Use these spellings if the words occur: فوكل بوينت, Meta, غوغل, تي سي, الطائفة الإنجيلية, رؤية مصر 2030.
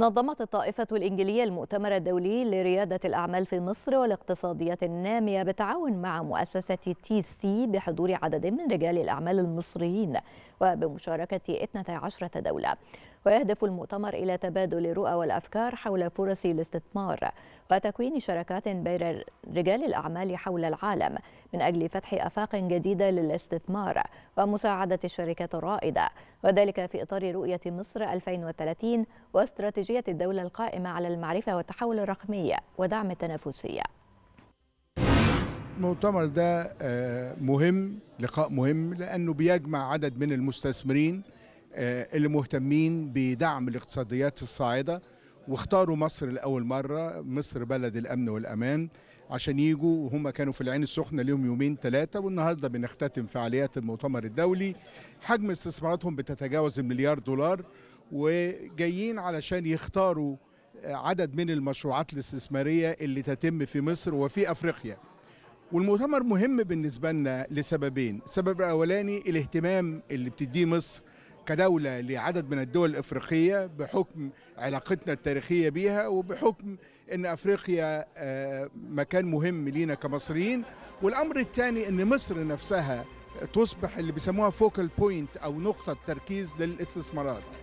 نظمت الطائفة الإنجيلية المؤتمر الدولي لريادة الأعمال في مصر والاقتصادية النامية بالتعاون مع مؤسسة تي سي بحضور عدد من رجال الأعمال المصريين وبمشاركة 12 دولة. ويهدف المؤتمر إلى تبادل الرؤى والأفكار حول فرص الاستثمار وتكوين شراكات بين رجال الأعمال حول العالم من أجل فتح آفاق جديدة للاستثمار ومساعدة الشركات الرائدة، وذلك في إطار رؤية مصر 2030 واستراتيجية الدولة القائمة على المعرفة والتحول الرقمي ودعم التنافسية. المؤتمر ده مهم، لقاء مهم، لأنه بيجمع عدد من المستثمرين اللي مهتمين بدعم الاقتصاديات الصاعدة، واختاروا مصر لأول مرة، مصر بلد الأمن والأمان، عشان يجوا. وهم كانوا في العين السخنة لهم يومين ثلاثة، والنهاردة بنختتم فعاليات المؤتمر الدولي. حجم استثماراتهم بتتجاوز $1 مليار، وجايين علشان يختاروا عدد من المشروعات الاستثمارية اللي تتم في مصر وفي أفريقيا. والمؤتمر مهم بالنسبة لنا لسببين. السبب الأولاني الاهتمام اللي بتديه مصر كدولة لعدد من الدول الإفريقية بحكم علاقتنا التاريخية بيها، وبحكم أن أفريقيا مكان مهم لينا كمصريين. والأمر الثاني أن مصر نفسها تصبح اللي بيسموها فوكل بوينت أو نقطة تركيز للاستثمارات.